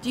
Do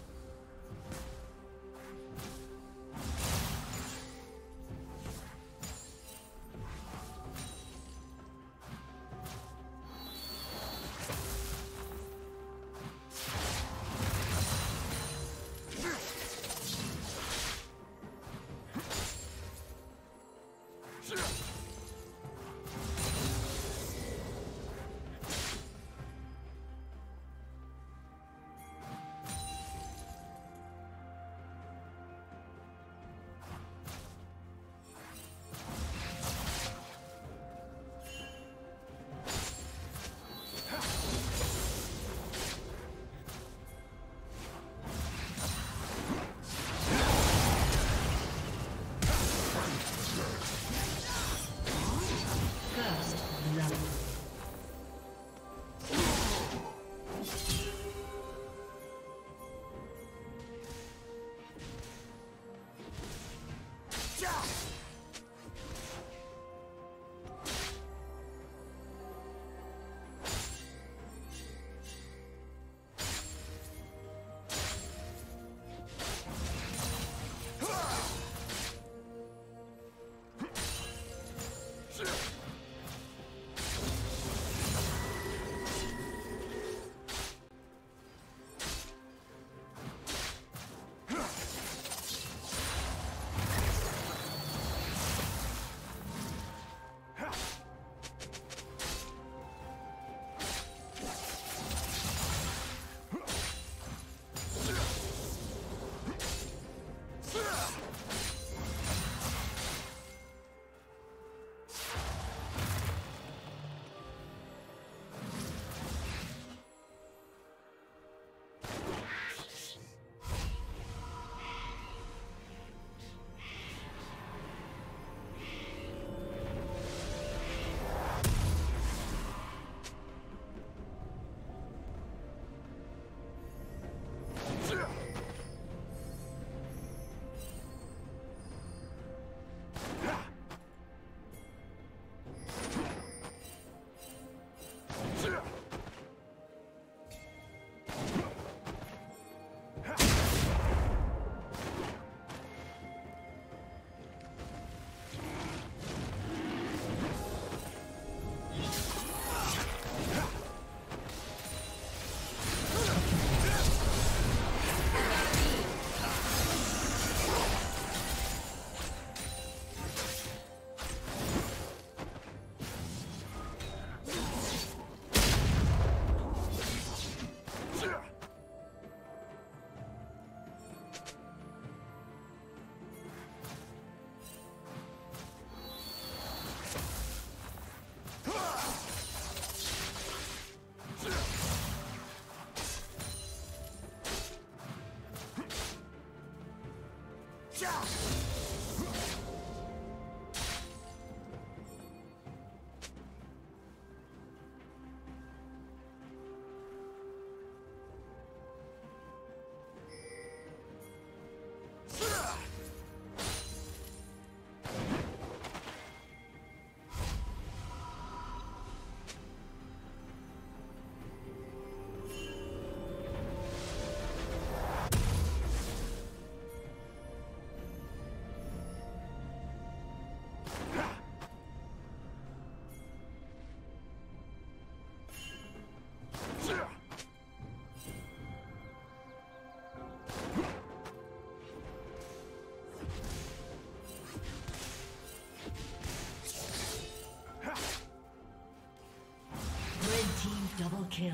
Kill.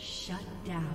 Shut down.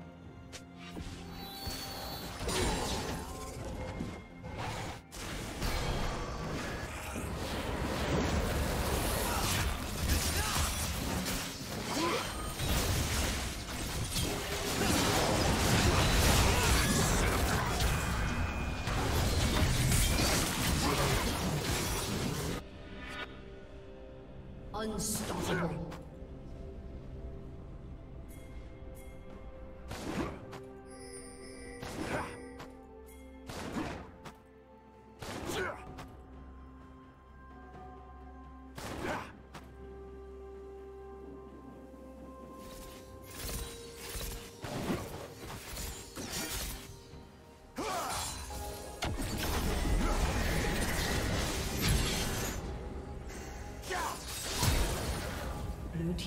Unstoppable. Blue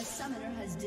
A summoner has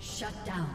Shut down.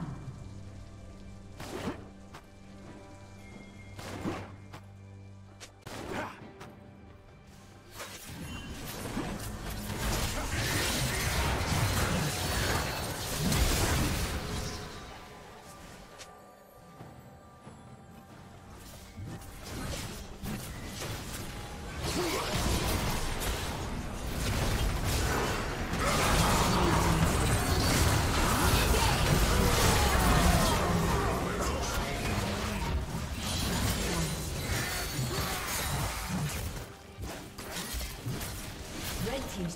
Team's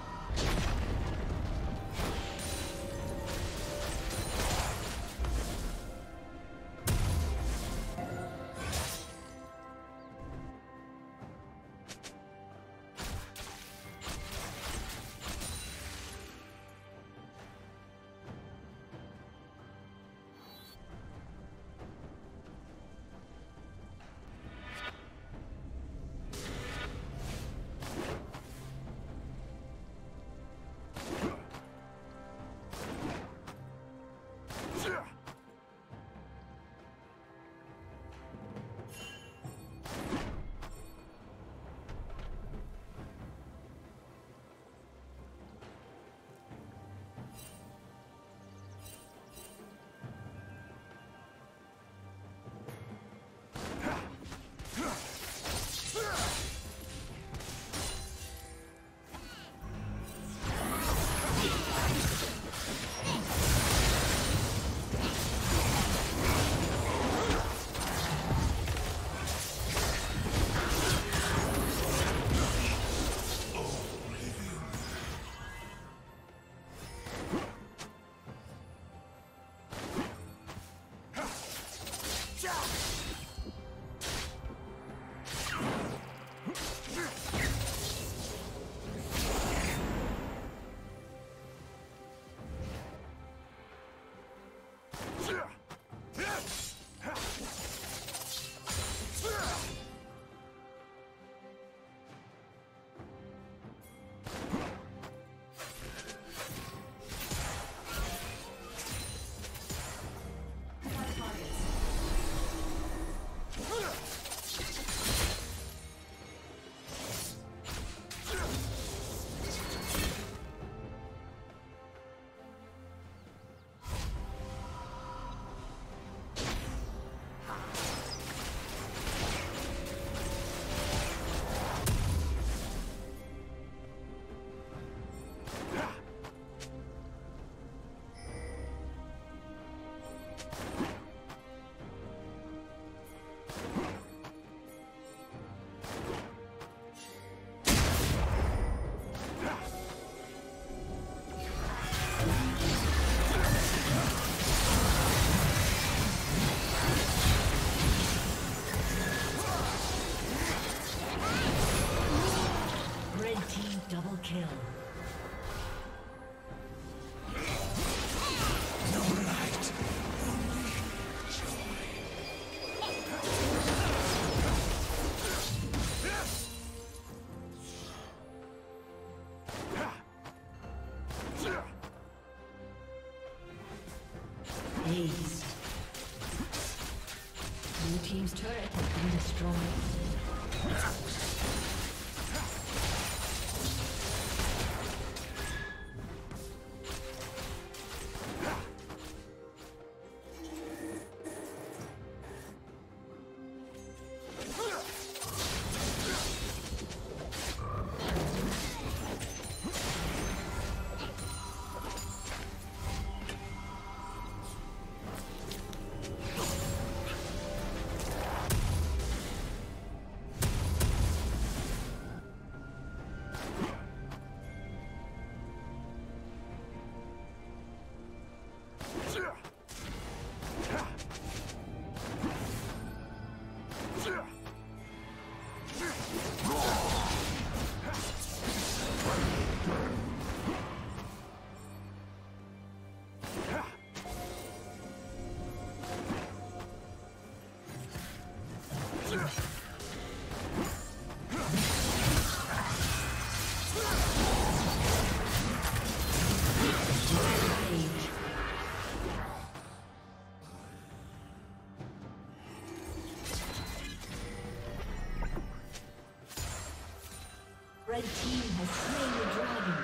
Red team has slain the dragon.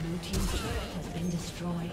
Blue team's turret has been destroyed.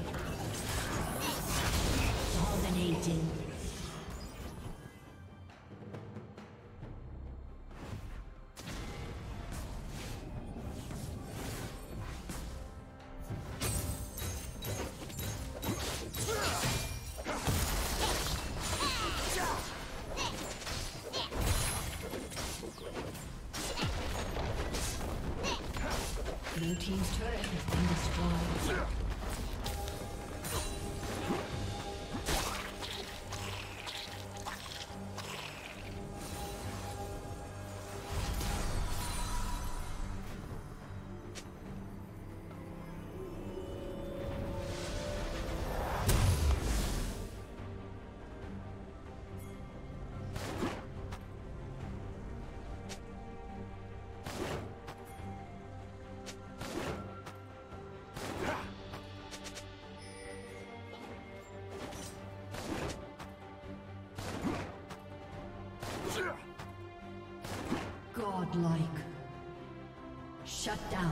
Like shut down.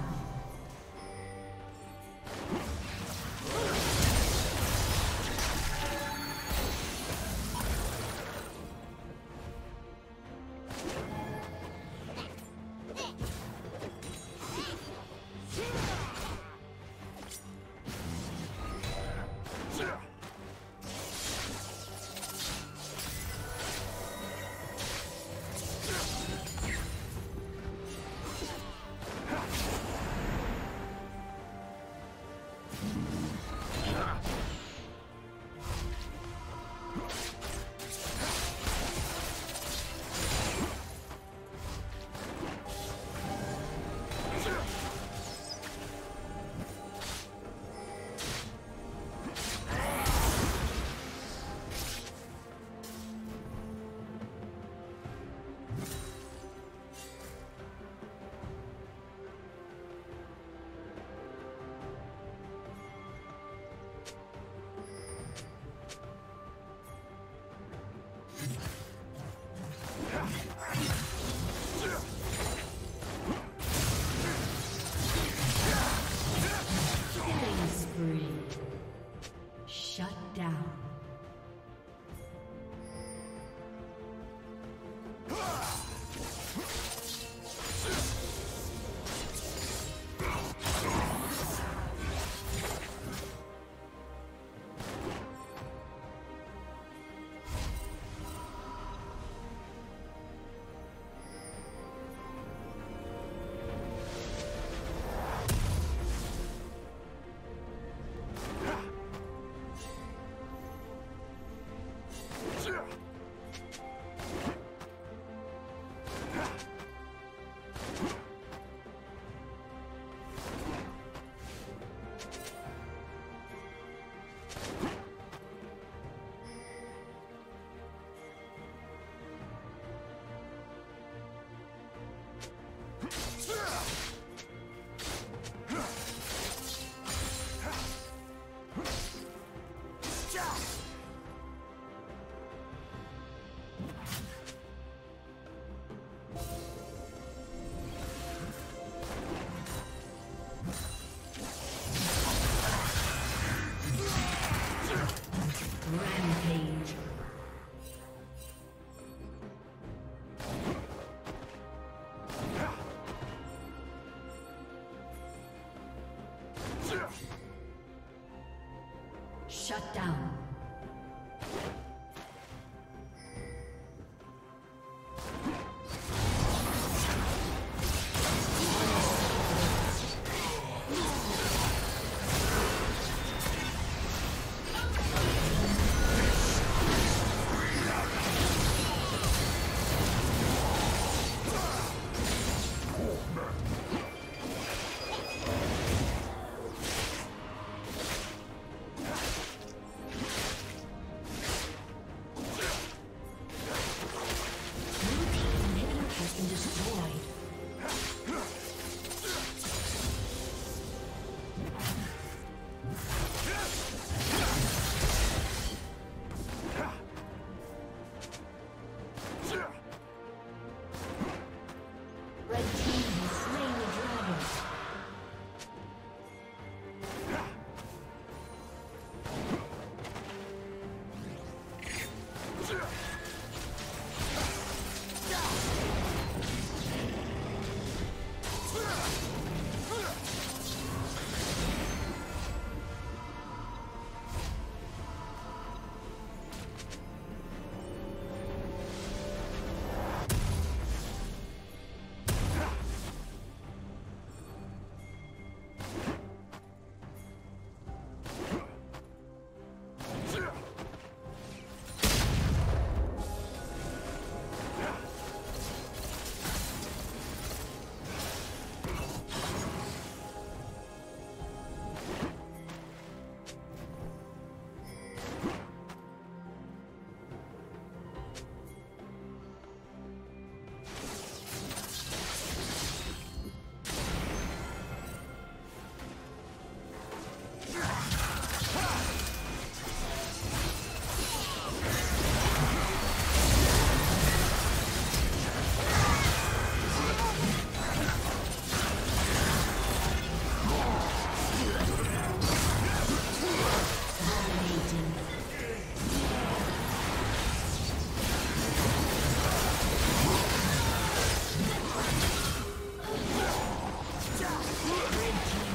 Shut down.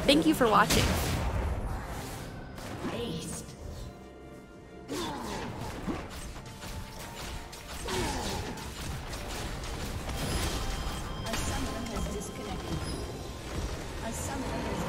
Thank you for watching. A summoner has disconnected.